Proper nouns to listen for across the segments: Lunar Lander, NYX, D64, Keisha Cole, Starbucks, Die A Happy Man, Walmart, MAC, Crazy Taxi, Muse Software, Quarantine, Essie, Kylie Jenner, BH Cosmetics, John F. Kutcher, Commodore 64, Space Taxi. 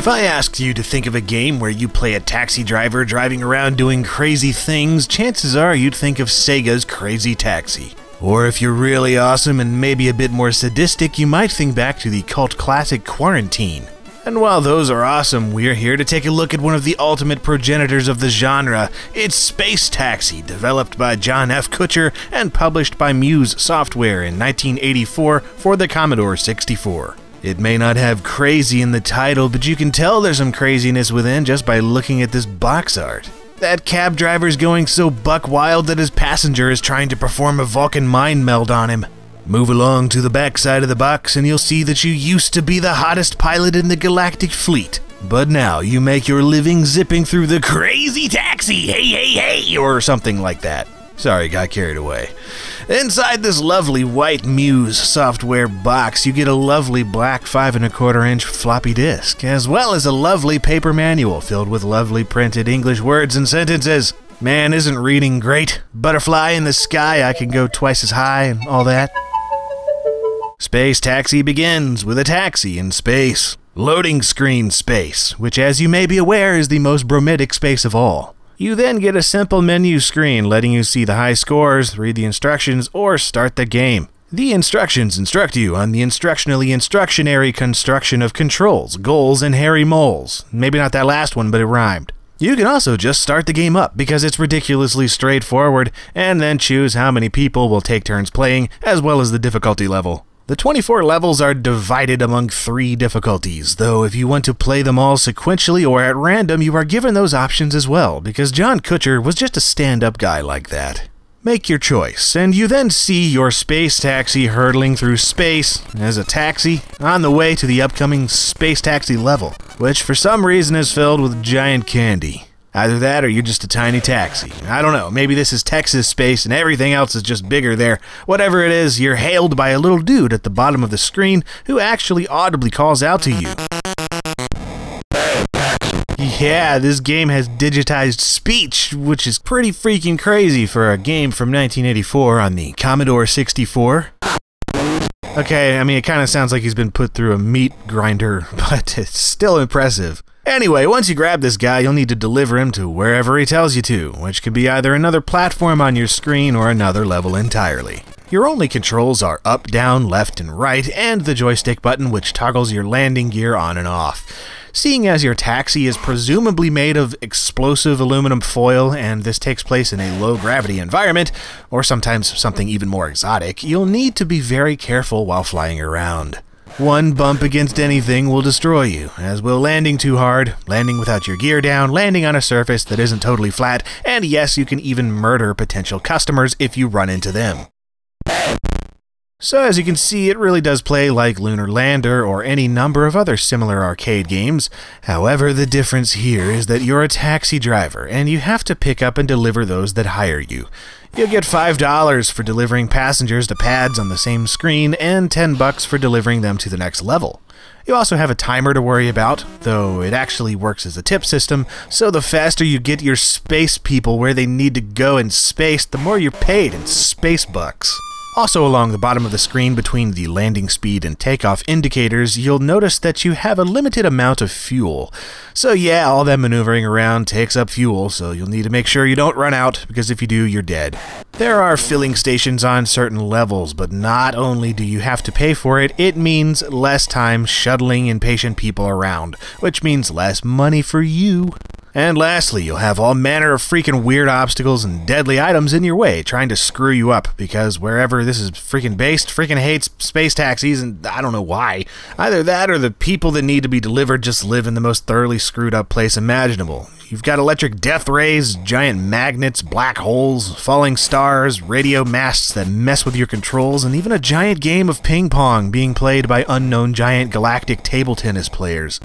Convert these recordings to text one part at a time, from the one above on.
If I asked you to think of a game where you play a taxi driver driving around doing crazy things, chances are you'd think of Sega's Crazy Taxi. Or if you're really awesome and maybe a bit more sadistic, you might think back to the cult classic Quarantine. And while those are awesome, we're here to take a look at one of the ultimate progenitors of the genre. It's Space Taxi, developed by John F. Kutcher and published by Muse Software in 1984 for the Commodore 64. It may not have crazy in the title, but you can tell there's some craziness within just by looking at this box art. That cab driver's going so buck wild that his passenger is trying to perform a Vulcan mind meld on him. Move along to the backside of the box and you'll see that you used to be the hottest pilot in the galactic fleet. But now you make your living zipping through the Crazy Taxi, hey hey hey, or something like that. Sorry, got carried away. Inside this lovely white Muse Software box, you get a lovely black 5¼ inch floppy disk, as well as a lovely paper manual filled with lovely printed English words and sentences. Man, isn't reading great? Butterfly in the sky, I can go twice as high, and all that. Space Taxi begins with a taxi in space. Loading screen space, which as you may be aware is the most bromidic space of all. You then get a simple menu screen letting you see the high scores, read the instructions, or start the game. The instructions instruct you on the instructionary construction of controls, goals, and hairy moles. Maybe not that last one, but it rhymed. You can also just start the game up because it's ridiculously straightforward, and then choose how many people will take turns playing, as well as the difficulty level. The 24 levels are divided among 3 difficulties, though if you want to play them all sequentially or at random, you are given those options as well, because John Kutcher was just a stand-up guy like that. Make your choice, and you then see your Space Taxi hurtling through space as a taxi on the way to the upcoming Space Taxi level, which for some reason is filled with giant candy. Either that or you're just a tiny taxi. I don't know, maybe this is Texas space and everything else is just bigger there. Whatever it is, you're hailed by a little dude at the bottom of the screen who actually audibly calls out to you. Yeah, this game has digitized speech, which is pretty freaking crazy for a game from 1984 on the Commodore 64. Okay, I mean, it kind of sounds like he's been put through a meat grinder, but it's still impressive. Anyway, once you grab this guy, you'll need to deliver him to wherever he tells you to, which could be either another platform on your screen or another level entirely. Your only controls are up, down, left, and right, and the joystick button, which toggles your landing gear on and off. Seeing as your taxi is presumably made of explosive aluminum foil, and this takes place in a low-gravity environment, or sometimes something even more exotic, you'll need to be very careful while flying around. One bump against anything will destroy you, as will landing too hard, landing without your gear down, landing on a surface that isn't totally flat, and yes, you can even murder potential customers if you run into them. So as you can see, it really does play like Lunar Lander or any number of other similar arcade games. However, the difference here is that you're a taxi driver, and you have to pick up and deliver those that hire you. You'll get $5 for delivering passengers to pads on the same screen and $10 for delivering them to the next level. You also have a timer to worry about, though it actually works as a tip system, so the faster you get your space people where they need to go in space, the more you're paid in space bucks. Also along the bottom of the screen between the landing speed and takeoff indicators, you'll notice that you have a limited amount of fuel. So yeah, all that maneuvering around takes up fuel, so you'll need to make sure you don't run out, because if you do, you're dead. There are filling stations on certain levels, but not only do you have to pay for it, it means less time shuttling impatient people around, which means less money for you. And lastly, you'll have all manner of freaking weird obstacles and deadly items in your way trying to screw you up, because wherever this is freaking based freaking hates space taxis, and I don't know why. Either that or the people that need to be delivered just live in the most thoroughly screwed up place imaginable. You've got electric death rays, giant magnets, black holes, falling stars, radio masts that mess with your controls, and even a giant game of ping pong being played by unknown giant galactic table tennis players.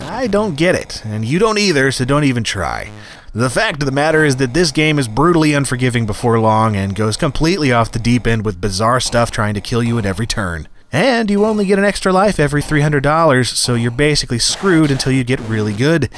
I don't get it, and you don't either, so don't even try. The fact of the matter is that this game is brutally unforgiving before long and goes completely off the deep end with bizarre stuff trying to kill you at every turn. And you only get an extra life every $300, so you're basically screwed until you get really good.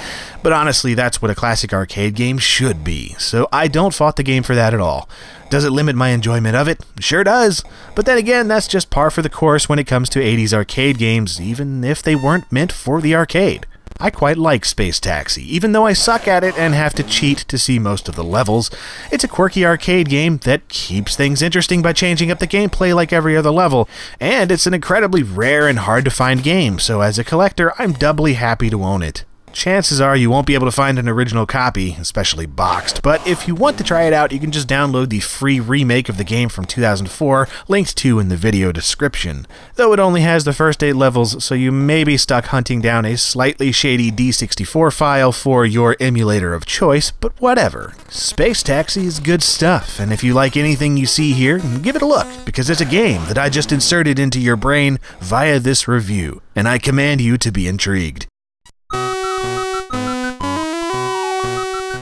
But honestly, that's what a classic arcade game should be, so I don't fault the game for that at all. Does it limit my enjoyment of it? Sure does. But then again, that's just par for the course when it comes to 80s arcade games, even if they weren't meant for the arcade. I quite like Space Taxi, even though I suck at it and have to cheat to see most of the levels. It's a quirky arcade game that keeps things interesting by changing up the gameplay like every other level, and it's an incredibly rare and hard-to-find game, so as a collector, I'm doubly happy to own it. Chances are you won't be able to find an original copy, especially boxed, but if you want to try it out, you can just download the free remake of the game from 2004, linked to in the video description. Though it only has the first 8 levels, so you may be stuck hunting down a slightly shady D64 file for your emulator of choice, but whatever. Space Taxi is good stuff, and if you like anything you see here, give it a look, because it's a game that I just inserted into your brain via this review, and I command you to be intrigued.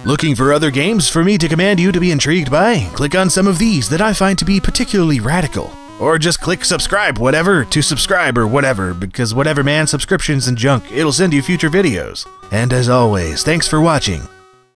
Looking for other games for me to command you to be intrigued by? Click on some of these that I find to be particularly radical. Or just click subscribe, whatever, to subscribe or whatever, because whatever man, subscriptions and junk, it'll send you future videos. And as always, thanks for watching.